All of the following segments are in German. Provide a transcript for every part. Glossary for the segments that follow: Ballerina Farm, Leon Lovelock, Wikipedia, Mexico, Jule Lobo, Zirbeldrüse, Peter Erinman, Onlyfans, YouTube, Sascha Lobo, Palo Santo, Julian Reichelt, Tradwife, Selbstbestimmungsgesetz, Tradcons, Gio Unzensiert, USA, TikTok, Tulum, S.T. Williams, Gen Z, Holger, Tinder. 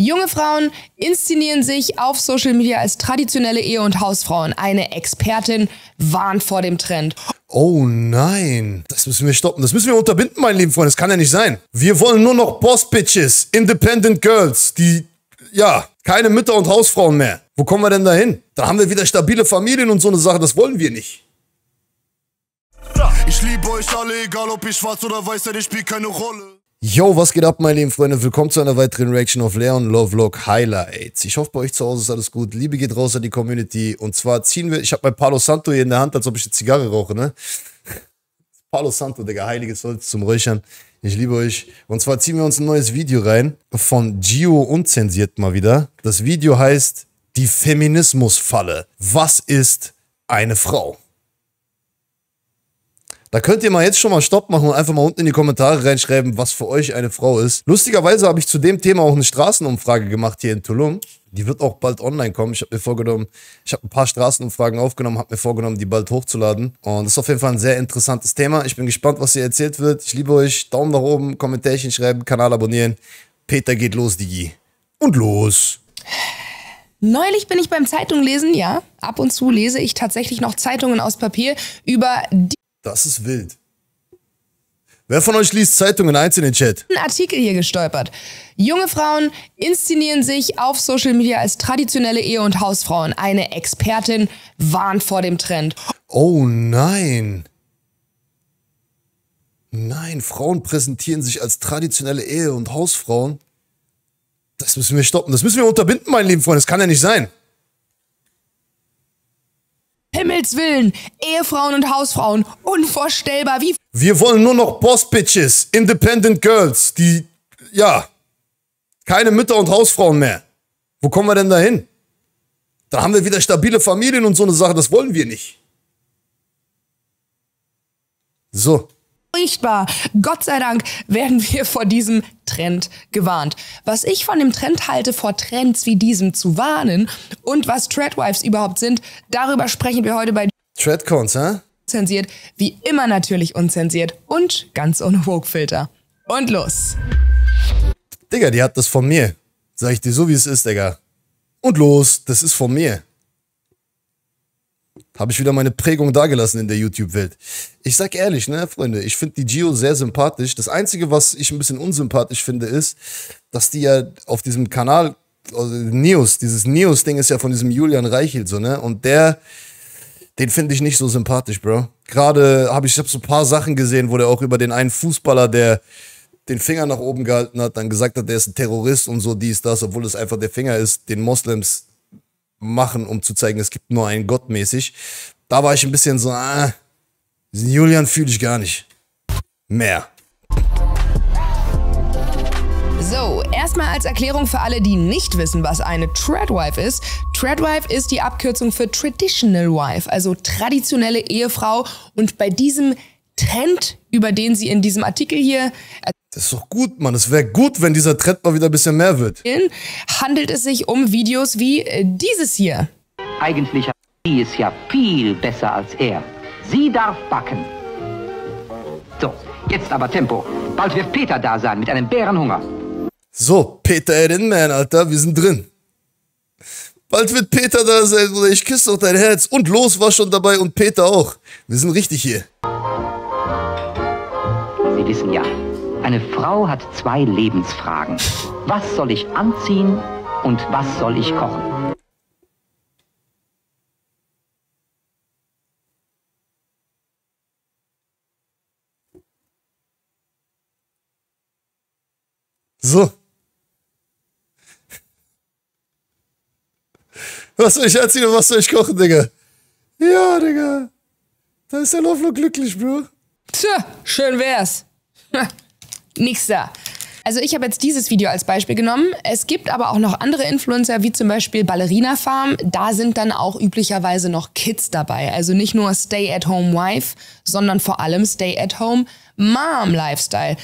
Junge Frauen inszenieren sich auf Social Media als traditionelle Ehe- und Hausfrauen. Eine Expertin warnt vor dem Trend. Oh nein, das müssen wir stoppen. Das müssen wir unterbinden, mein lieben Freund. Das kann ja nicht sein. Wir wollen nur noch Boss-Bitches, Independent Girls, die, ja, keine Mütter und Hausfrauen mehr. Wo kommen wir denn da hin? Da haben wir wieder stabile Familien und so eine Sache. Das wollen wir nicht. Ich liebe euch alle, egal ob ihr schwarz oder weiß seid, ich spiele keine Rolle. Yo, was geht ab, meine lieben Freunde? Willkommen zu einer weiteren Reaction auf Leon Lovelock Highlights. Ich hoffe, bei euch zu Hause ist alles gut. Liebe geht raus an die Community. Und zwar ziehen wir... Ich habe mein Palo Santo hier in der Hand, als ob ich eine Zigarre rauche, ne? Palo Santo, Digga, heiliges Holz zum Räuchern. Ich liebe euch. Und zwar ziehen wir uns ein neues Video rein von Gio Unzensiert mal wieder. Das Video heißt Die Feminismusfalle. Was ist eine Frau? Da könnt ihr mal jetzt schon mal Stopp machen und einfach mal unten in die Kommentare reinschreiben, was für euch eine Frau ist. Lustigerweise habe ich zu dem Thema auch eine Straßenumfrage gemacht hier in Tulum. Die wird auch bald online kommen. Ich habe mir vorgenommen, ich habe ein paar Straßenumfragen aufgenommen, habe mir vorgenommen, die bald hochzuladen. Und das ist auf jeden Fall ein sehr interessantes Thema. Ich bin gespannt, was hier erzählt wird. Ich liebe euch. Daumen nach oben, Kommentarchen schreiben, Kanal abonnieren. Peter geht los, Digi. Und los. Neulich bin ich beim Zeitunglesen, ja, ab und zu lese ich tatsächlich noch Zeitungen aus Papier über die... Das ist wild. Wer von euch liest Zeitungen einzeln in den Chat? Ein Artikel hier gestolpert. Junge Frauen inszenieren sich auf Social Media als traditionelle Ehe- und Hausfrauen. Eine Expertin warnt vor dem Trend. Oh nein. Nein, Frauen präsentieren sich als traditionelle Ehe- und Hausfrauen. Das müssen wir stoppen. Das müssen wir unterbinden, mein lieben Freund. Das kann ja nicht sein. Himmels Willen, Ehefrauen und Hausfrauen, unvorstellbar wie... Wir wollen nur noch Boss-Bitches, Independent Girls, die, ja, keine Mütter und Hausfrauen mehr. Wo kommen wir denn da hin? Da haben wir wieder stabile Familien und so eine Sache, das wollen wir nicht. So. Furchtbar. Gott sei Dank werden wir vor diesem Trend gewarnt. Was ich von dem Trend halte, vor Trends wie diesem zu warnen und was Tradwives überhaupt sind, darüber sprechen wir heute bei Tradcons, hä? Zensiert, wie immer natürlich unzensiert und ganz ohne Woke-Filter. Und los. Digga, die hat das von mir. Sag ich dir so, wie es ist, Digga. Und los, das ist von mir. Habe ich wieder meine Prägung dagelassen in der YouTube-Welt. Ich sag ehrlich, ne, Freunde, ich finde die Gio sehr sympathisch. Das Einzige, was ich ein bisschen unsympathisch finde, ist, dass die ja auf diesem Kanal, also News, dieses News-Ding ist ja von diesem Julian Reichelt, so, ne, und den finde ich nicht so sympathisch, Bro. Gerade ich hab so ein paar Sachen gesehen, wo der auch über den einen Fußballer, der den Finger nach oben gehalten hat, dann gesagt hat, der ist ein Terrorist und so, dies, das, obwohl es einfach der Finger ist, den Moslems machen, um zu zeigen, es gibt nur einen Gott mäßig. Da war ich ein bisschen so, diesen Julian fühle ich gar nicht mehr. So, erstmal als Erklärung für alle, die nicht wissen, was eine Tradwife ist. Tradwife ist die Abkürzung für Traditional Wife, also traditionelle Ehefrau. Und bei diesem Trend, über den sie in diesem Artikel hier... Das ist doch gut, Mann. Es wäre gut, wenn dieser Trend mal wieder ein bisschen mehr wird. ...handelt es sich um Videos wie dieses hier. Eigentlich sie ist ja viel besser als er. Sie darf backen. So, jetzt aber Tempo. Bald wird Peter da sein mit einem Bärenhunger. So, Peter Erinman, Alter, wir sind drin. Bald wird Peter da sein, Bruder. Ich küsse doch dein Herz. Und Los war schon dabei und Peter auch. Wir sind richtig hier. Sie wissen ja... Eine Frau hat zwei Lebensfragen. Was soll ich anziehen und was soll ich kochen? So. Was soll ich anziehen und was soll ich kochen, Digga? Ja, Digga. Da ist der Lovelock glücklich, Bro. Tja, schön wär's. Nix da. Also ich habe jetzt dieses Video als Beispiel genommen. Es gibt aber auch noch andere Influencer, wie zum Beispiel Ballerina Farm. Da sind dann auch üblicherweise noch Kids dabei. Also nicht nur Stay-at-Home-Wife, sondern vor allem Stay-at-Home-Mom-Lifestyle.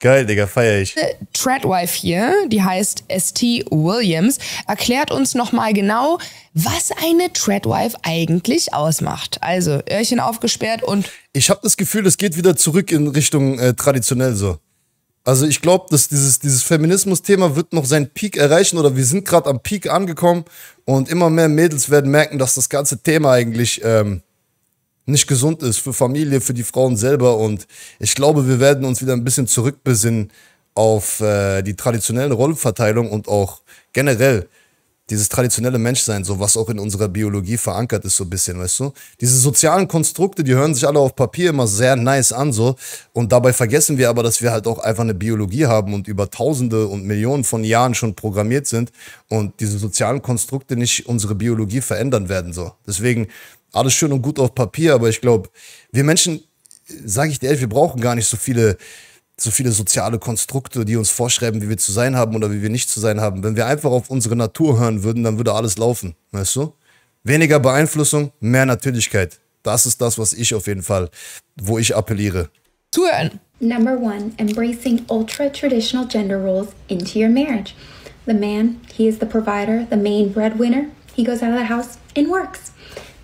Geil, Digga, feier ich. Die Tradwife hier, die heißt S.T. Williams, erklärt uns nochmal genau, was eine Tradwife eigentlich ausmacht. Also, Öhrchen aufgesperrt und... Ich habe das Gefühl, es geht wieder zurück in Richtung traditionell so. Also ich glaube, dass dieses Feminismus-Thema wird noch seinen Peak erreichen, oder wir sind gerade am Peak angekommen und immer mehr Mädels werden merken, dass das ganze Thema eigentlich nicht gesund ist für Familie, für die Frauen selber, und ich glaube, wir werden uns wieder ein bisschen zurückbesinnen auf die traditionelle Rollenverteilung und auch generell dieses traditionelle Menschsein, so was auch in unserer Biologie verankert ist, so ein bisschen, weißt du? Diese sozialen Konstrukte, die hören sich alle auf Papier immer sehr nice an, so. Und dabei vergessen wir aber, dass wir halt auch einfach eine Biologie haben und über Tausende und Millionen von Jahren schon programmiert sind und diese sozialen Konstrukte nicht unsere Biologie verändern werden, so. Deswegen alles schön und gut auf Papier, aber ich glaube, wir Menschen, sage ich dir ehrlich, wir brauchen gar nicht so viele soziale Konstrukte, die uns vorschreiben, wie wir zu sein haben oder wie wir nicht zu sein haben. Wenn wir einfach auf unsere Natur hören würden, dann würde alles laufen, weißt du? Weniger Beeinflussung, mehr Natürlichkeit. Das ist das, was ich auf jeden Fall, wo ich appelliere. Zuhören. Number 1, embracing ultra-traditional gender roles into your marriage. The man, he is the provider, the main breadwinner. He goes out of the house and works.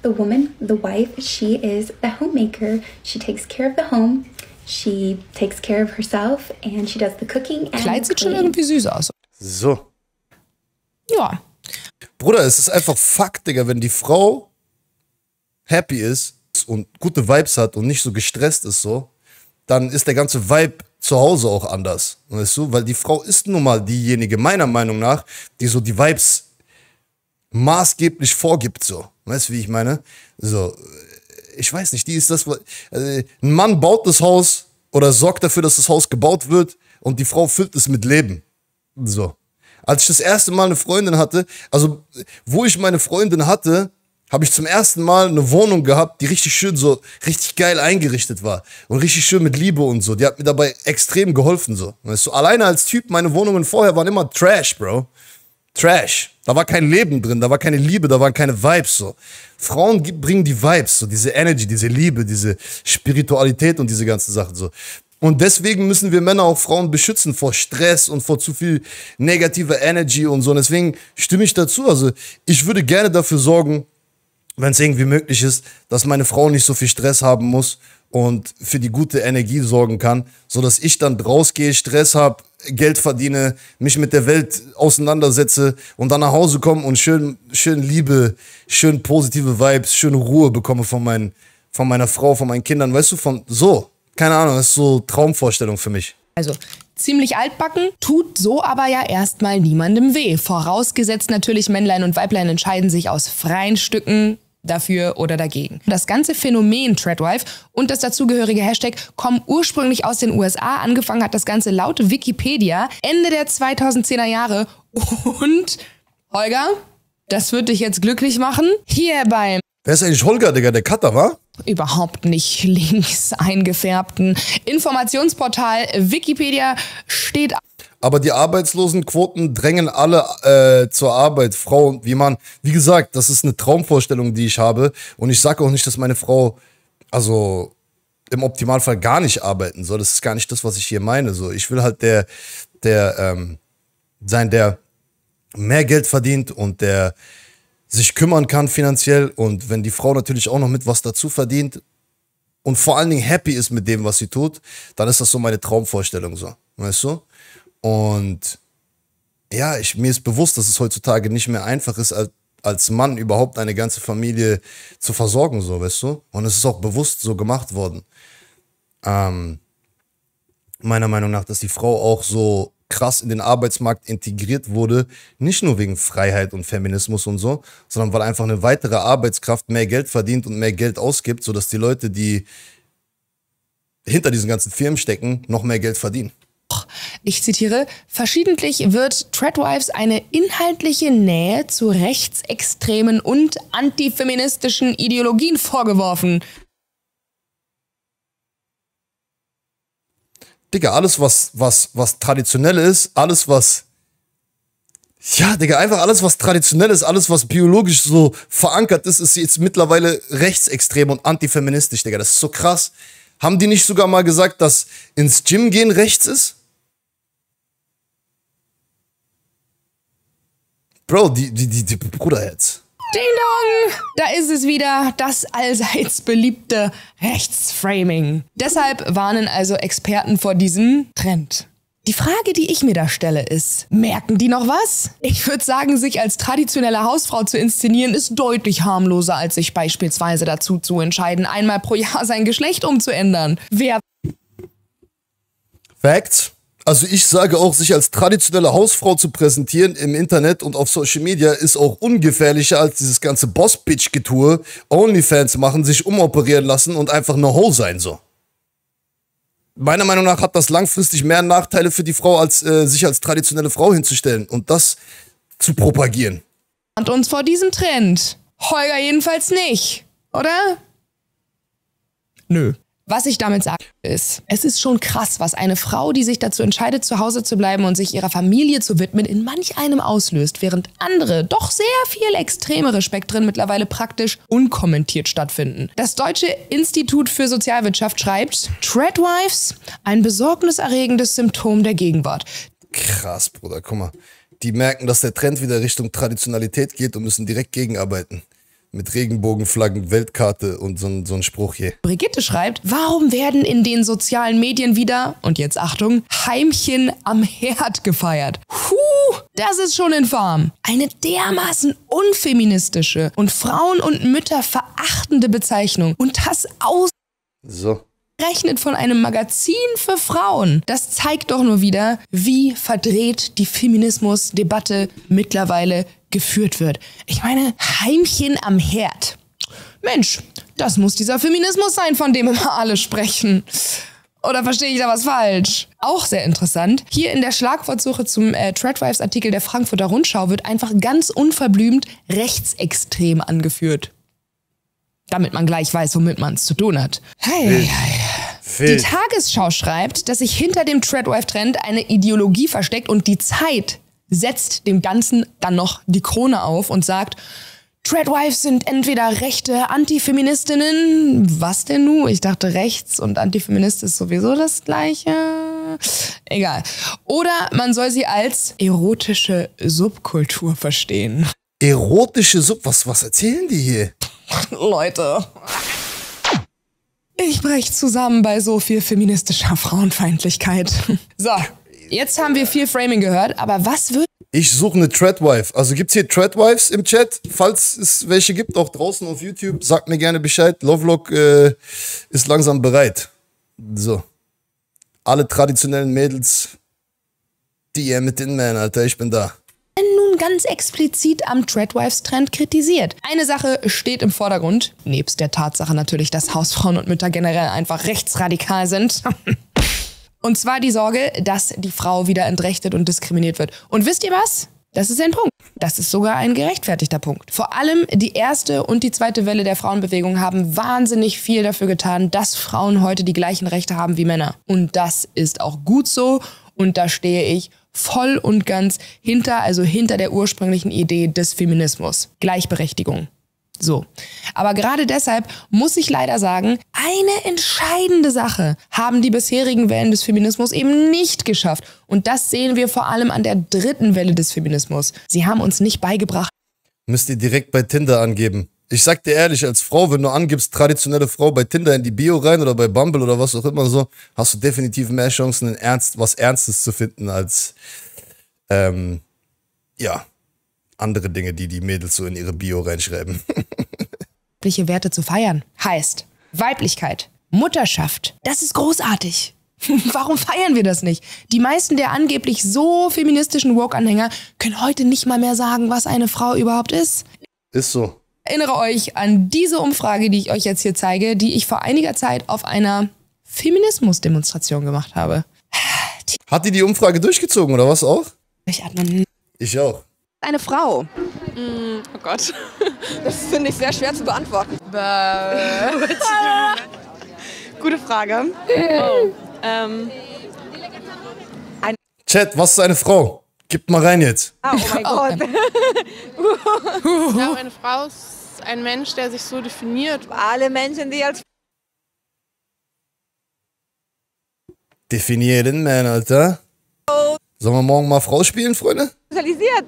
The woman, the wife, she is the homemaker. She takes care of the home. She takes care of herself and she does the cooking and Kleid sieht schon irgendwie süß aus. So. Ja. Bruder, es ist einfach Fakt, Digga, wenn die Frau happy ist und gute Vibes hat und nicht so gestresst ist, so, dann ist der ganze Vibe zu Hause auch anders. Weißt du? Weil die Frau ist nun mal diejenige, meiner Meinung nach, die so die Vibes maßgeblich vorgibt, so. Weißt du, wie ich meine? So. Ich weiß nicht, die ist das, ein Mann baut das Haus oder sorgt dafür, dass das Haus gebaut wird, und die Frau füllt es mit Leben. So. Als ich das erste Mal eine Freundin hatte, also wo ich meine Freundin hatte, habe ich zum ersten Mal eine Wohnung gehabt, die richtig schön so, richtig geil eingerichtet war und richtig schön mit Liebe und so. Die hat mir dabei extrem geholfen, so. Weißt du, alleine als Typ, meine Wohnungen vorher waren immer Trash, Bro. Trash. Da war kein Leben drin, da war keine Liebe, da waren keine Vibes, so. Frauen bringen die Vibes, so diese Energy, diese Liebe, diese Spiritualität und diese ganzen Sachen, so. Und deswegen müssen wir Männer auch Frauen beschützen vor Stress und vor zu viel negativer Energy und so. Und deswegen stimme ich dazu. Also ich würde gerne dafür sorgen, wenn es irgendwie möglich ist, dass meine Frau nicht so viel Stress haben muss und für die gute Energie sorgen kann, sodass ich dann rausgehe, Stress habe, Geld verdiene, mich mit der Welt auseinandersetze und dann nach Hause komme und schön Liebe, schön positive Vibes, schöne Ruhe bekomme von meiner Frau, von meinen Kindern, weißt du, von so. Keine Ahnung, das ist so Traumvorstellung für mich. Also, ziemlich altbacken, tut so aber ja erstmal niemandem weh. Vorausgesetzt natürlich, Männlein und Weiblein entscheiden sich aus freien Stücken dafür oder dagegen. Das ganze Phänomen Tradwife und das dazugehörige Hashtag kommen ursprünglich aus den USA. Angefangen hat das Ganze laut Wikipedia Ende der 2010er Jahre. Und Holger, das wird dich jetzt glücklich machen. Hier beim... Wer ist eigentlich Holger, Digga? Der Cutter, wa? Überhaupt nicht links eingefärbten Informationsportal Wikipedia steht... Aber die Arbeitslosenquoten drängen alle zur Arbeit, Frau und wie Mann. Wie gesagt, das ist eine Traumvorstellung, die ich habe. Und ich sage auch nicht, dass meine Frau, also im Optimalfall gar nicht arbeiten soll. Das ist gar nicht das, was ich hier meine. So, ich will halt der sein, der mehr Geld verdient und der sich kümmern kann finanziell. Und wenn die Frau natürlich auch noch mit was dazu verdient und vor allen Dingen happy ist mit dem, was sie tut, dann ist das so meine Traumvorstellung, so, weißt du? Und ja, mir ist bewusst, dass es heutzutage nicht mehr einfach ist, als Mann überhaupt eine ganze Familie zu versorgen, so, weißt du? Und es ist auch bewusst so gemacht worden. Meiner Meinung nach, dass die Frau auch so krass in den Arbeitsmarkt integriert wurde, nicht nur wegen Freiheit und Feminismus und so, sondern weil einfach eine weitere Arbeitskraft mehr Geld verdient und mehr Geld ausgibt, sodass die Leute, die hinter diesen ganzen Firmen stecken, noch mehr Geld verdienen. Ich zitiere, verschiedentlich wird Tradwives eine inhaltliche Nähe zu rechtsextremen und antifeministischen Ideologien vorgeworfen. Digga, alles, was traditionell ist, alles, was... Ja, Digga, einfach alles, was traditionell ist, alles, was biologisch so verankert ist, ist jetzt mittlerweile rechtsextrem und antifeministisch, Digga. Das ist so krass. Haben die nicht sogar mal gesagt, dass ins Gym gehen rechts ist? Bro, die Bruder jetzt. Ding dong! Da ist es wieder, das allseits beliebte Rechtsframing. Deshalb warnen also Experten vor diesem Trend. Die Frage, die ich mir da stelle, ist, merken die noch was? Ich würde sagen, sich als traditionelle Hausfrau zu inszenieren, ist deutlich harmloser, als sich beispielsweise dazu zu entscheiden, einmal pro Jahr sein Geschlecht umzuändern. Wer... Facts. Also ich sage auch, sich als traditionelle Hausfrau zu präsentieren im Internet und auf Social Media ist auch ungefährlicher als dieses ganze Boss-Bitch-Getue. Onlyfans machen, sich umoperieren lassen und einfach eine Ho sein so. Meiner Meinung nach hat das langfristig mehr Nachteile für die Frau, als sich als traditionelle Frau hinzustellen und das zu propagieren. Und uns vor diesem Trend. Holger jedenfalls nicht, oder? Nö. Was ich damit sage ist, es ist schon krass, was eine Frau, die sich dazu entscheidet, zu Hause zu bleiben und sich ihrer Familie zu widmen, in manch einem auslöst, während andere, doch sehr viel extremere Spektren mittlerweile praktisch unkommentiert stattfinden. Das Deutsche Institut für Sozialwirtschaft schreibt, Tradwives, ein besorgniserregendes Symptom der Gegenwart. Krass, Bruder, guck mal. Die merken, dass der Trend wieder Richtung Traditionalität geht und müssen direkt gegenarbeiten. Mit Regenbogenflaggen, Weltkarte und so ein Spruch hier. Brigitte schreibt, warum werden in den sozialen Medien wieder, und jetzt Achtung, Heimchen am Herd gefeiert? Puh, das ist schon infam. Eine dermaßen unfeministische und Frauen und Mütter verachtende Bezeichnung. Und das ausgerechnet von einem Magazin für Frauen. Das zeigt doch nur wieder, wie verdreht die Feminismusdebatte mittlerweile geführt wird. Ich meine, Heimchen am Herd. Mensch, das muss dieser Feminismus sein, von dem immer alle sprechen. Oder verstehe ich da was falsch? Auch sehr interessant. Hier in der Schlagwortsuche zum Tradwives-Artikel der Frankfurter Rundschau wird einfach ganz unverblümt rechtsextrem angeführt. Damit man gleich weiß, womit man es zu tun hat. Hey, die Tagesschau schreibt, dass sich hinter dem Tradwife-Trend eine Ideologie versteckt und die Zeit setzt dem Ganzen dann noch die Krone auf und sagt, Tradwives sind entweder rechte Antifeministinnen, was denn nun? Ich dachte rechts und Antifeminist ist sowieso das Gleiche. Egal. Oder man soll sie als erotische Subkultur verstehen. Erotische Sub... Was erzählen die hier? Leute... Ich brech zusammen bei so viel feministischer Frauenfeindlichkeit. So. Jetzt haben wir viel Framing gehört, aber was wird... Ich suche eine Tradwife. Also gibt's hier Tradwives im Chat? Falls es welche gibt, auch draußen auf YouTube, sagt mir gerne Bescheid. Lovelock ist langsam bereit. So. Alle traditionellen Mädels, die ihr mit den Männern, Alter, ich bin da. Nun ganz explizit am Tradwives-Trend kritisiert. Eine Sache steht im Vordergrund, nebst der Tatsache natürlich, dass Hausfrauen und Mütter generell einfach rechtsradikal sind. Und zwar die Sorge, dass die Frau wieder entrechtet und diskriminiert wird. Und wisst ihr was? Das ist ein Punkt. Das ist sogar ein gerechtfertigter Punkt. Vor allem die erste und die zweite Welle der Frauenbewegung haben wahnsinnig viel dafür getan, dass Frauen heute die gleichen Rechte haben wie Männer. Und das ist auch gut so. Und da stehe ich voll und ganz hinter, also hinter der ursprünglichen Idee des Feminismus. Gleichberechtigung. So. Aber gerade deshalb muss ich leider sagen, eine entscheidende Sache haben die bisherigen Wellen des Feminismus eben nicht geschafft. Und das sehen wir vor allem an der dritten Welle des Feminismus. Sie haben uns nicht beigebracht. Müsst ihr direkt bei Tinder angeben. Ich sag dir ehrlich, als Frau, wenn du angibst, traditionelle Frau bei Tinder in die Bio rein oder bei Bumble oder was auch immer so, hast du definitiv mehr Chancen, was Ernstes zu finden als, ja, andere Dinge, die die Mädels so in ihre Bio reinschreiben. Weibliche Werte zu feiern heißt Weiblichkeit, Mutterschaft. Das ist großartig. Warum feiern wir das nicht? Die meisten der angeblich so feministischen Woke-Anhänger können heute nicht mal mehr sagen, was eine Frau überhaupt ist. Ist so. Erinnere euch an diese Umfrage, die ich euch jetzt hier zeige, die ich vor einiger Zeit auf einer Feminismus-Demonstration gemacht habe. Hat die Umfrage durchgezogen oder was auch? Ich atme. Ich auch. Eine Frau? Oh Gott. Das finde ich sehr schwer zu beantworten. Gute Frage. Oh. Chat, was ist eine Frau? Gib mal rein jetzt. Oh, oh mein Gott. Ich glaube, eine Frau ist ein Mensch, der sich so definiert. Alle Menschen, die als... Definieren, Mann, Alter. Sollen wir morgen mal Frau spielen, Freunde? Sozialisiert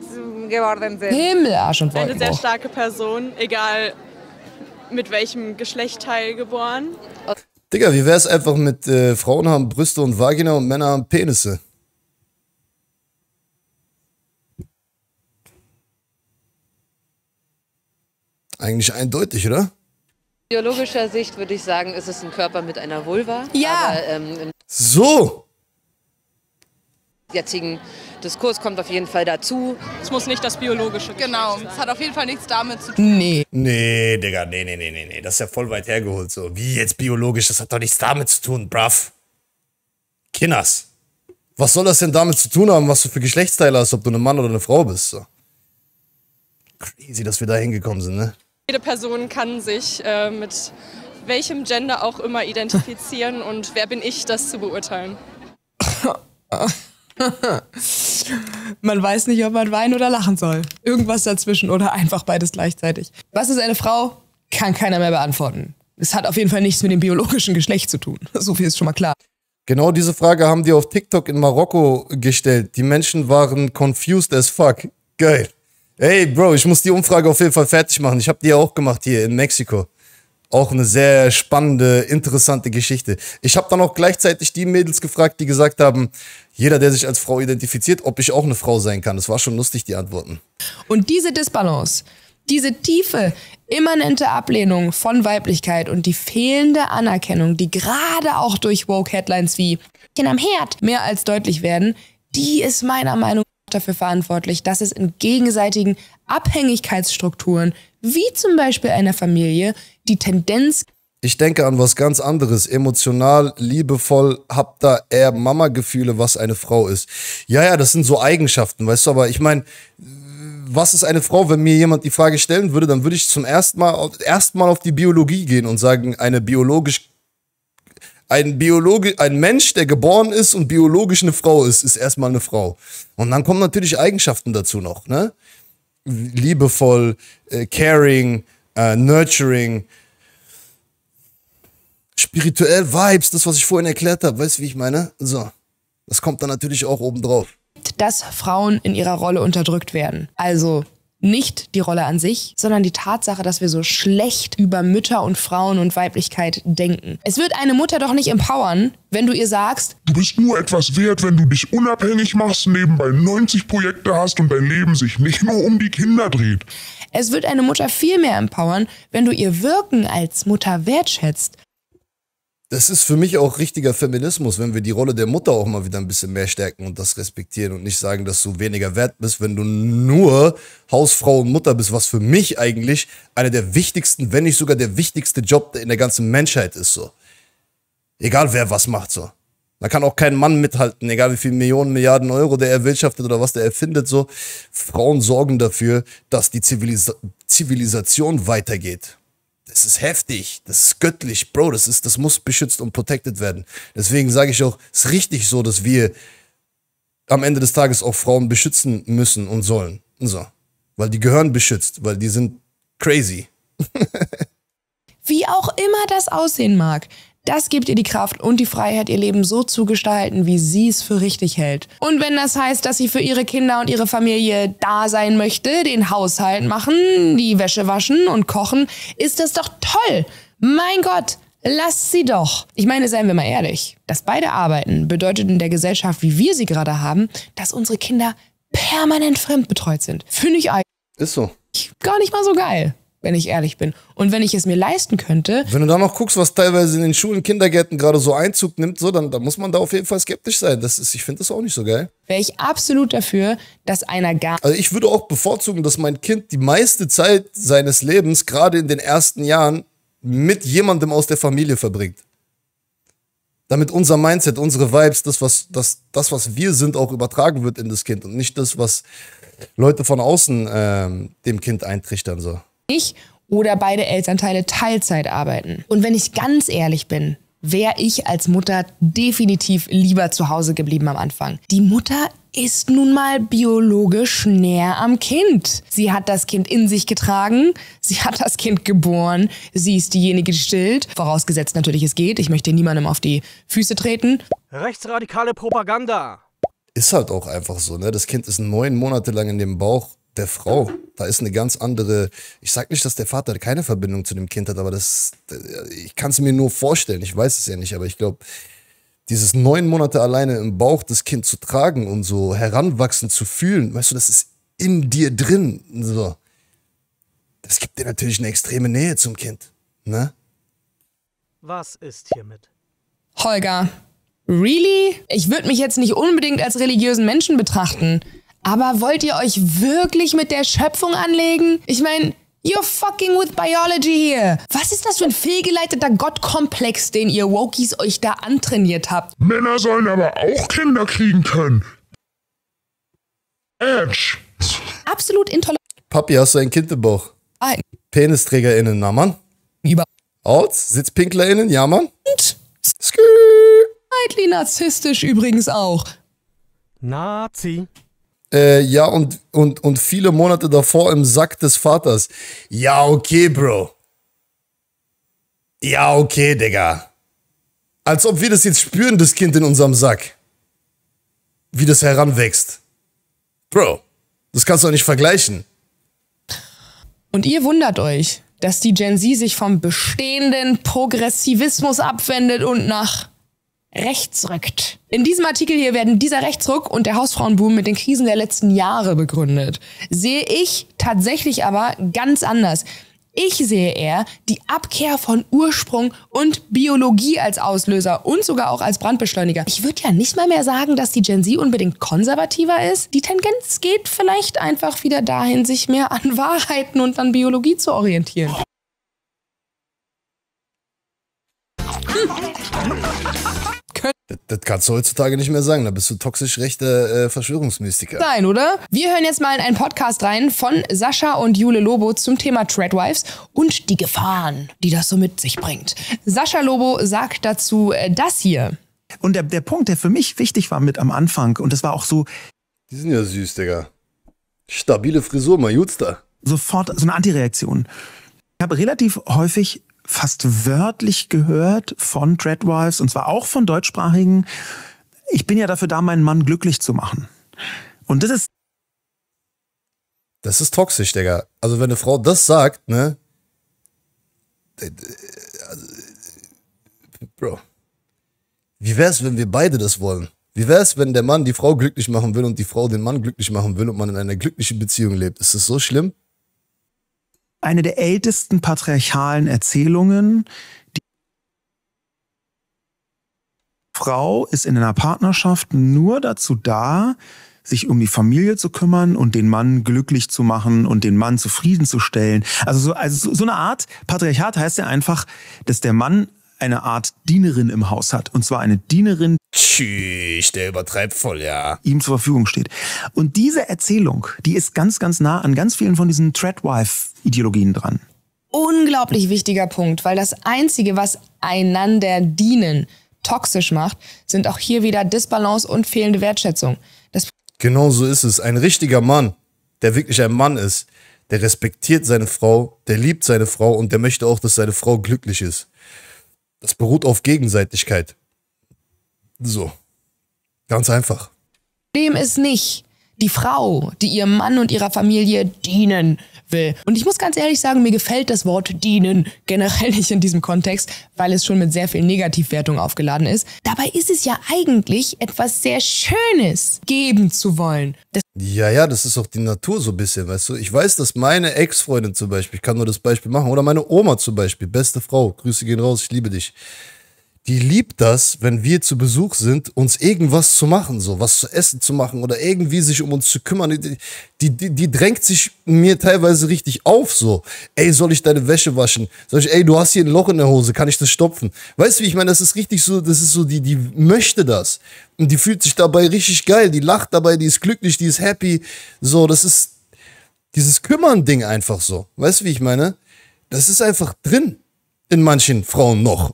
geworden sind. Himmel, Arsch und Wolken. Eine sehr starke Person, egal mit welchem Geschlechtsteil geboren. Digga, wie wär's einfach mit Frauen haben Brüste und Vagina und Männer haben Penisse? Eigentlich eindeutig, oder? Aus biologischer Sicht würde ich sagen, ist es ein Körper mit einer Vulva. Ja. Aber, so. Im jetzigen Diskurs kommt auf jeden Fall dazu. Es muss nicht das biologische. Genau. Es hat auf jeden Fall nichts damit zu tun. Nee. Nee, Digga, nee. Das ist ja voll weit hergeholt. So, wie jetzt biologisch? Das hat doch nichts damit zu tun, brav. Kinders. Was soll das denn damit zu tun haben, was du für Geschlechtsteile hast, ob du ein Mann oder eine Frau bist? So. Crazy, dass wir da hingekommen sind, ne? Jede Person kann sich mit welchem Gender auch immer identifizieren und wer bin ich, das zu beurteilen. Man weiß nicht, ob man weinen oder lachen soll. Irgendwas dazwischen oder einfach beides gleichzeitig. Was ist eine Frau? Kann keiner mehr beantworten. Es hat auf jeden Fall nichts mit dem biologischen Geschlecht zu tun. So viel ist schon mal klar. Genau diese Frage haben die auf TikTok in Marokko gestellt. Die Menschen waren confused as fuck. Geil. Ey, Bro, ich muss die Umfrage auf jeden Fall fertig machen. Ich habe die ja auch gemacht hier in Mexiko. Auch eine sehr spannende, interessante Geschichte. Ich habe dann auch gleichzeitig die Mädels gefragt, die gesagt haben, jeder, der sich als Frau identifiziert, ob ich auch eine Frau sein kann. Das war schon lustig, die Antworten. Und diese Disbalance, diese tiefe, immanente Ablehnung von Weiblichkeit und die fehlende Anerkennung, die gerade auch durch Woke-Headlines wie "Kind am Herd" mehr als deutlich werden, die ist meiner Meinung nach dafür verantwortlich, dass es in gegenseitigen Abhängigkeitsstrukturen, wie zum Beispiel einer Familie, die Tendenz... Ich denke an was ganz anderes. Emotional, liebevoll, hab da eher Mama-Gefühle, was eine Frau ist. Ja, das sind so Eigenschaften, weißt du, aber ich meine... Was ist eine Frau? Wenn mir jemand die Frage stellen würde, dann würde ich zum ersten Mal auf die Biologie gehen und sagen, ein Mensch, der geboren ist und biologisch eine Frau ist erstmal eine Frau. Und dann kommen natürlich Eigenschaften dazu noch, ne? Liebevoll, caring, nurturing, spirituell, Vibes, das, was ich vorhin erklärt habe, weißt du, wie ich meine? So, das kommt dann natürlich auch obendrauf. Dass Frauen in ihrer Rolle unterdrückt werden. Also nicht die Rolle an sich, sondern die Tatsache, dass wir so schlecht über Mütter und Frauen und Weiblichkeit denken. Es wird eine Mutter doch nicht empowern, wenn du ihr sagst, du bist nur etwas wert, wenn du dich unabhängig machst, nebenbei 90 Projekte hast und dein Leben sich nicht nur um die Kinder dreht. Es wird eine Mutter viel mehr empowern, wenn du ihr Wirken als Mutter wertschätzt. Das ist für mich auch richtiger Feminismus, wenn wir die Rolle der Mutter auch mal wieder ein bisschen mehr stärken und das respektieren und nicht sagen, dass du weniger wert bist, wenn du nur Hausfrau und Mutter bist, was für mich eigentlich einer der wichtigsten, wenn nicht sogar der wichtigste Job in der ganzen Menschheit ist, so. Egal wer was macht, so. Da kann auch kein Mann mithalten, egal wie viele Millionen, Milliarden Euro der erwirtschaftet oder was der erfindet, so. Frauen sorgen dafür, dass die Zivilisation weitergeht. Das ist heftig, das ist göttlich, Bro, das muss beschützt und protected werden. Deswegen sage ich auch, es ist richtig so, dass wir am Ende des Tages auch Frauen beschützen müssen und sollen. So. Weil die gehören beschützt, weil die sind crazy. Wie auch immer das aussehen mag, das gibt ihr die Kraft und die Freiheit, ihr Leben so zu gestalten, wie sie es für richtig hält. Und wenn das heißt, dass sie für ihre Kinder und ihre Familie da sein möchte, den Haushalt machen, die Wäsche waschen und kochen, ist das doch toll. Mein Gott, lasst sie doch. Ich meine, seien wir mal ehrlich, dass beide arbeiten bedeutet in der Gesellschaft, wie wir sie gerade haben, dass unsere Kinder permanent fremdbetreut sind. Finde ich eigentlich. Ist so. Gar nicht mal so geil. Wenn ich ehrlich bin. Und wenn ich es mir leisten könnte... Wenn du da noch guckst, was teilweise in den Schulen, Kindergärten gerade so Einzug nimmt, so, dann muss man da auf jeden Fall skeptisch sein. Ich finde das auch nicht so geil. Wäre ich absolut dafür, dass einer gar... Also ich würde auch bevorzugen, dass mein Kind die meiste Zeit seines Lebens, gerade in den ersten Jahren, mit jemandem aus der Familie verbringt. Damit unser Mindset, unsere Vibes, das, was wir sind, auch übertragen wird in das Kind. Und nicht das, was Leute von außen dem Kind eintrichtern, so. Oder beide Elternteile Teilzeit arbeiten. Und wenn ich ganz ehrlich bin, wäre ich als Mutter definitiv lieber zu Hause geblieben am Anfang. Die Mutter ist nun mal biologisch näher am Kind. Sie hat das Kind in sich getragen, sie hat das Kind geboren, sie ist diejenige, die stillt. Vorausgesetzt natürlich, es geht. Ich möchte niemandem auf die Füße treten. Rechtsradikale Propaganda. Ist halt auch einfach so, ne? Das Kind ist 9 Monate lang in dem Bauch der Frau. Da ist eine ganz andere, ich sag nicht, dass der Vater keine Verbindung zu dem Kind hat, aber ich kann es mir nur vorstellen, ich weiß es ja nicht, aber ich glaube, dieses 9 Monate alleine im Bauch das Kind zu tragen und so heranwachsen zu fühlen, weißt du, das ist in dir drin, so. Das gibt dir natürlich eine extreme Nähe zum Kind, ne? Was ist hiermit? Holger, really? Ich würde mich jetzt nicht unbedingt als religiösen Menschen betrachten. Aber wollt ihr euch wirklich mit der Schöpfung anlegen? Ich meine, you're fucking with biology here. Was ist das für ein fehlgeleiteter Gottkomplex, den ihr Wokies euch da antrainiert habt? Männer sollen aber auch Kinder kriegen können. Edge. Absolut intolerant. Papi, hast du ein Kind im Bauch? Ein. PenisträgerInnen, na Mann. Über. Outs? SitzpinklerInnen, ja Mann. Und? Skü. Heidli narzisstisch übrigens auch. Nazi. Ja, und viele Monate davor im Sack des Vaters. Ja, okay, Bro. Ja, okay, Digga. Als ob wir das jetzt spüren, das Kind in unserem Sack. Wie das heranwächst. Bro, das kannst du doch nicht vergleichen. Und ihr wundert euch, dass die Gen Z sich vom bestehenden Progressivismus abwendet und nach rechts rückt. In diesem Artikel hier werden dieser Rechtsruck und der Hausfrauenboom mit den Krisen der letzten Jahre begründet. Sehe ich tatsächlich aber ganz anders. Ich sehe eher die Abkehr von Ursprung und Biologie als Auslöser und sogar auch als Brandbeschleuniger. Ich würde ja nicht mal mehr sagen, dass die Gen Z unbedingt konservativer ist. Die Tendenz geht vielleicht einfach wieder dahin, sich mehr an Wahrheiten und an Biologie zu orientieren. Das kannst du heutzutage nicht mehr sagen, da bist du toxisch rechter Verschwörungsmystiker. Nein, oder? Wir hören jetzt mal in einen Podcast rein von Sascha und Jule Lobo zum Thema Tradwives und die Gefahren, die das so mit sich bringt. Sascha Lobo sagt dazu das hier. Und der Punkt, der für mich wichtig war mit am Anfang, und das war auch so... Die sind ja süß, Digga. Stabile Frisur, mal jut's da. Sofort so eine Antireaktion. Ich habe relativ häufig... fast wörtlich gehört von Tradwives, und zwar auch von Deutschsprachigen. Ich bin ja dafür da, meinen Mann glücklich zu machen. Und das ist... Das ist toxisch, Digga. Also wenn eine Frau das sagt, ne... Bro. Wie wär's, wenn wir beide das wollen? Wie wär's, wenn der Mann die Frau glücklich machen will und die Frau den Mann glücklich machen will und man in einer glücklichen Beziehung lebt? Ist das so schlimm? Eine der ältesten patriarchalen Erzählungen. Die Frau ist in einer Partnerschaft nur dazu da, sich um die Familie zu kümmern und den Mann glücklich zu machen und den Mann zufriedenzustellen. Also so eine Art Patriarchat heißt ja einfach, dass der Mann eine Art Dienerin im Haus hat. Und zwar eine Dienerin, der übertreibt voll, ja. Ihm zur Verfügung steht. Und diese Erzählung, die ist ganz, ganz nah an ganz vielen von diesen Tradwife-Ideologien dran. Unglaublich wichtiger Punkt, weil das Einzige, was einander dienen, toxisch macht, sind auch hier wieder Disbalance und fehlende Wertschätzung. Das genau so ist es. Ein richtiger Mann, der wirklich ein Mann ist, der respektiert seine Frau, der liebt seine Frau und der möchte auch, dass seine Frau glücklich ist. Das beruht auf Gegenseitigkeit. So. Ganz einfach. Dem ist nicht die Frau, die ihrem Mann und ihrer Familie dienen will. Und ich muss ganz ehrlich sagen, mir gefällt das Wort dienen generell nicht in diesem Kontext, weil es schon mit sehr viel Negativwertung aufgeladen ist. Dabei ist es ja eigentlich etwas sehr Schönes, geben zu wollen. Das ja, das ist auch die Natur so ein bisschen, weißt du. Ich weiß, dass meine Ex-Freundin zum Beispiel, ich kann nur das Beispiel machen, oder meine Oma zum Beispiel, beste Frau, Grüße gehen raus, ich liebe dich. Die liebt das, wenn wir zu Besuch sind, uns irgendwas zu machen, so was zu essen zu machen oder irgendwie sich um uns zu kümmern. Die drängt sich mir teilweise richtig auf, so. Ey, soll ich deine Wäsche waschen? Soll ich, ey, du hast hier ein Loch in der Hose, kann ich das stopfen? Weißt du, wie ich meine, das ist richtig so, das ist so, die möchte das. Und die fühlt sich dabei richtig geil, die lacht dabei, die ist glücklich, die ist happy. So, das ist dieses Kümmern-Ding einfach so. Weißt du, wie ich meine? Das ist einfach drin. In manchen Frauen noch.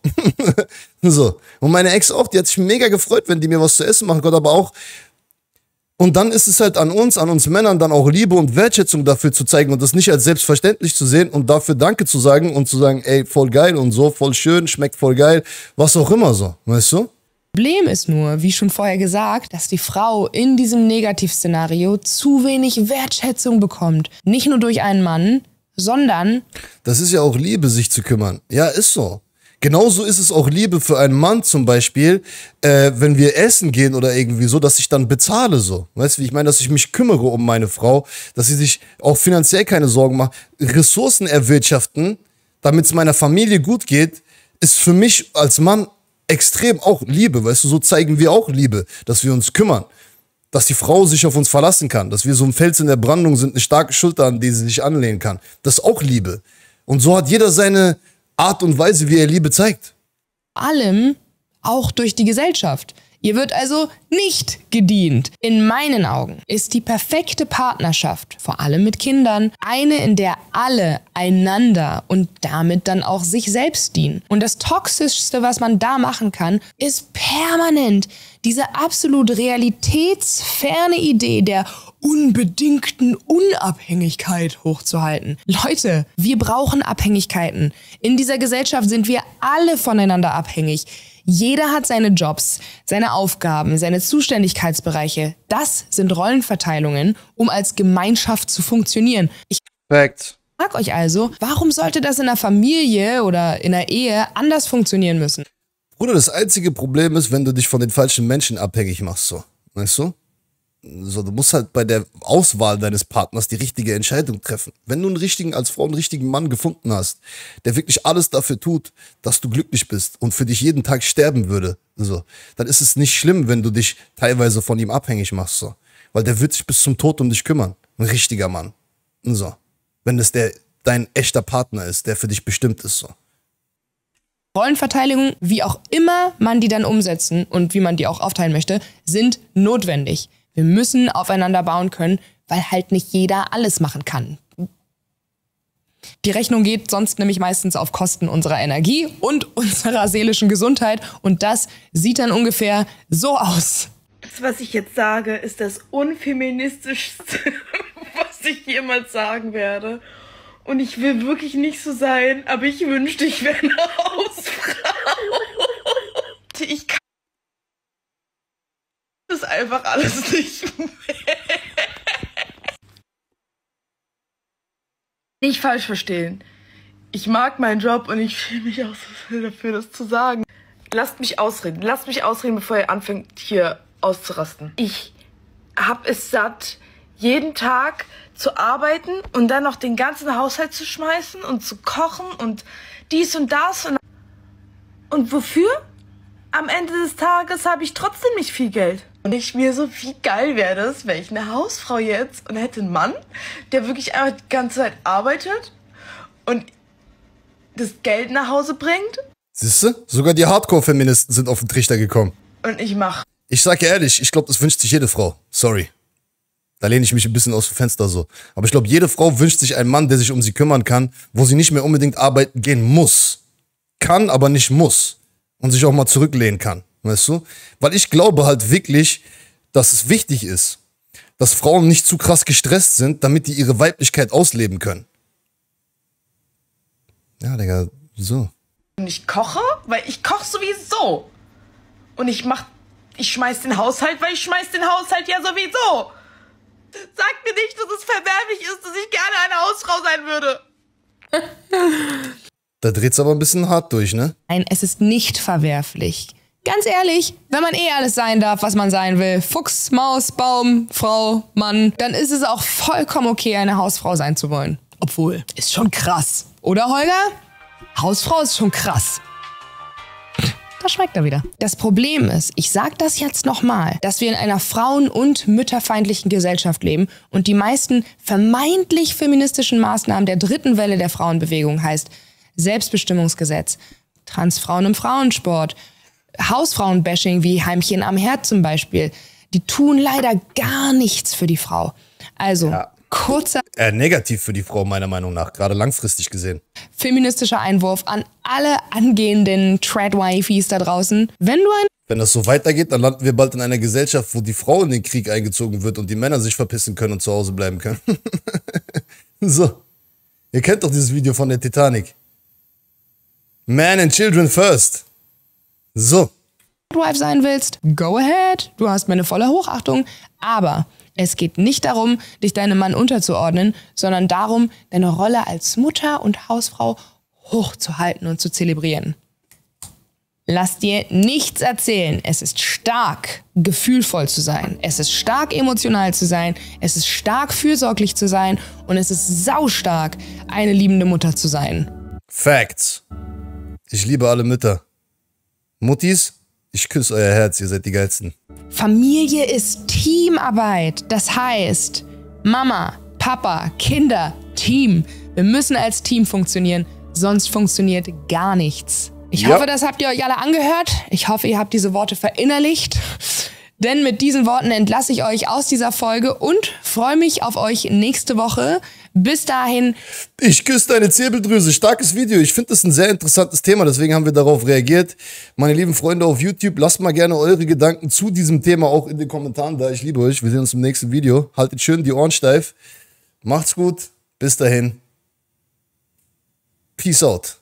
So. Und meine Ex auch, die hat sich mega gefreut, wenn die mir was zu essen machen konnte, aber auch. Und dann ist es halt an uns Männern, dann auch Liebe und Wertschätzung dafür zu zeigen und das nicht als selbstverständlich zu sehen und dafür Danke zu sagen und zu sagen, ey, voll geil und so, voll schön, schmeckt voll geil, was auch immer so, weißt du? Problem ist nur, wie schon vorher gesagt, dass die Frau in diesem Negativszenario zu wenig Wertschätzung bekommt. Nicht nur durch einen Mann, sondern... Das ist ja auch Liebe, sich zu kümmern. Ja, ist so. Genauso ist es auch Liebe für einen Mann zum Beispiel, wenn wir essen gehen oder irgendwie so, dass ich dann bezahle so. Weißt du, wie ich meine, dass ich mich kümmere um meine Frau, dass sie sich auch finanziell keine Sorgen macht. Ressourcen erwirtschaften, damit es meiner Familie gut geht, ist für mich als Mann extrem auch Liebe. Weißt du, so zeigen wir auch Liebe, dass wir uns kümmern. Dass die Frau sich auf uns verlassen kann, dass wir so ein Fels in der Brandung sind, eine starke Schulter, an die sie sich anlehnen kann. Das ist auch Liebe. Und so hat jeder seine Art und Weise, wie er Liebe zeigt. Vor allem auch durch die Gesellschaft. Ihr wird also nicht gedient. In meinen Augen ist die perfekte Partnerschaft, vor allem mit Kindern, eine, in der alle einander und damit dann auch sich selbst dienen. Und das Toxischste, was man da machen kann, ist permanent diese absolut realitätsferne Idee der unbedingten Unabhängigkeit hochzuhalten. Leute, wir brauchen Abhängigkeiten. In dieser Gesellschaft sind wir alle voneinander abhängig. Jeder hat seine Jobs, seine Aufgaben, seine Zuständigkeitsbereiche. Das sind Rollenverteilungen, um als Gemeinschaft zu funktionieren. Ich frage euch also, warum sollte das in der Familie oder in der Ehe anders funktionieren müssen? Bruder, das einzige Problem ist, wenn du dich von den falschen Menschen abhängig machst, so. Weißt du? So, du musst halt bei der Auswahl deines Partners die richtige Entscheidung treffen. Wenn du einen richtigen, als Frau einen richtigen Mann gefunden hast, der wirklich alles dafür tut, dass du glücklich bist und für dich jeden Tag sterben würde, so, dann ist es nicht schlimm, wenn du dich teilweise von ihm abhängig machst, so. Weil der wird sich bis zum Tod um dich kümmern. Ein richtiger Mann. So. Wenn es dein echter Partner ist, der für dich bestimmt ist, so. Rollenverteilungen, wie auch immer man die dann umsetzen und wie man die auch aufteilen möchte, sind notwendig. Wir müssen aufeinander bauen können, weil halt nicht jeder alles machen kann. Die Rechnung geht sonst nämlich meistens auf Kosten unserer Energie und unserer seelischen Gesundheit. Und das sieht dann ungefähr so aus. Das, was ich jetzt sage, ist das unfeministischste, was ich jemals sagen werde. Und ich will wirklich nicht so sein, aber ich wünschte, ich wäre eine Hausfrau. Ich kann das einfach alles nicht mehr. Nicht falsch verstehen. Ich mag meinen Job und ich fühle mich auch so sehr dafür, das zu sagen. Lasst mich ausreden. Lasst mich ausreden, bevor ihr anfängt, hier auszurasten. Ich hab es satt, jeden Tag zu arbeiten und dann noch den ganzen Haushalt zu schmeißen und zu kochen und dies und das. Und wofür? Am Ende des Tages habe ich trotzdem nicht viel Geld. Und ich mir so, wie geil wäre das, wäre ich eine Hausfrau jetzt und hätte einen Mann, der wirklich einfach die ganze Zeit arbeitet und das Geld nach Hause bringt. Siehst du? Sogar die Hardcore-Feministen sind auf den Trichter gekommen. Und ich mache. Ich sage ja ehrlich, ich glaube, das wünscht sich jede Frau. Sorry. Da lehne ich mich ein bisschen aus dem Fenster so. Aber ich glaube, jede Frau wünscht sich einen Mann, der sich um sie kümmern kann, wo sie nicht mehr unbedingt arbeiten gehen muss. Kann, aber nicht muss. Und sich auch mal zurücklehnen kann, weißt du? Weil ich glaube halt wirklich, dass es wichtig ist, dass Frauen nicht zu krass gestresst sind, damit die ihre Weiblichkeit ausleben können. Ja, Digga, so. Und ich koche, weil ich koche sowieso. Und ich schmeiß den Haushalt, weil ich schmeiß den Haushalt ja sowieso. Sag mir nicht, dass es verwerflich ist, dass ich gerne eine Hausfrau sein würde. Da dreht's aber ein bisschen hart durch, ne? Nein, es ist nicht verwerflich. Ganz ehrlich, wenn man eh alles sein darf, was man sein will, Fuchs, Maus, Baum, Frau, Mann, dann ist es auch vollkommen okay, eine Hausfrau sein zu wollen. Obwohl, ist schon krass. Oder, Holger? Hausfrau ist schon krass. Da schmeckt er wieder. Das Problem ist, ich sage das jetzt nochmal, dass wir in einer frauen- und mütterfeindlichen Gesellschaft leben und die meisten vermeintlich feministischen Maßnahmen der dritten Welle der Frauenbewegung heißt, Selbstbestimmungsgesetz, Transfrauen im Frauensport, Hausfrauenbashing wie Heimchen am Herd zum Beispiel, die tun leider gar nichts für die Frau. Also ja, kurzer... negativ für die Frau meiner Meinung nach, gerade langfristig gesehen. Feministischer Einwurf an alle angehenden Tradwifies da draußen. Wenn das so weitergeht, dann landen wir bald in einer Gesellschaft, wo die Frau in den Krieg eingezogen wird und die Männer sich verpissen können und zu Hause bleiben können. So, ihr kennt doch dieses Video von der Titanic. Men and Children first. So. Wenn du Wife sein willst, go ahead. Du hast meine volle Hochachtung. Aber es geht nicht darum, dich deinem Mann unterzuordnen, sondern darum, deine Rolle als Mutter und Hausfrau hochzuhalten und zu zelebrieren. Lass dir nichts erzählen. Es ist stark, gefühlvoll zu sein. Es ist stark, emotional zu sein. Es ist stark, fürsorglich zu sein. Und es ist saustark, eine liebende Mutter zu sein. Facts. Ich liebe alle Mütter. Muttis, ich küsse euer Herz. Ihr seid die geilsten. Familie ist Teamarbeit. Das heißt, Mama, Papa, Kinder, Team. Wir müssen als Team funktionieren. Sonst funktioniert gar nichts. Ich hoffe, das habt ihr euch alle angehört. Ich hoffe, ihr habt diese Worte verinnerlicht. Denn mit diesen Worten entlasse ich euch aus dieser Folge und freue mich auf euch nächste Woche. Bis dahin. Ich küsse deine Zirbeldrüse. Starkes Video. Ich finde das ein sehr interessantes Thema. Deswegen haben wir darauf reagiert. Meine lieben Freunde auf YouTube, lasst mal gerne eure Gedanken zu diesem Thema auch in den Kommentaren da. Ich liebe euch. Wir sehen uns im nächsten Video. Haltet schön die Ohren steif. Macht's gut. Bis dahin. Peace out.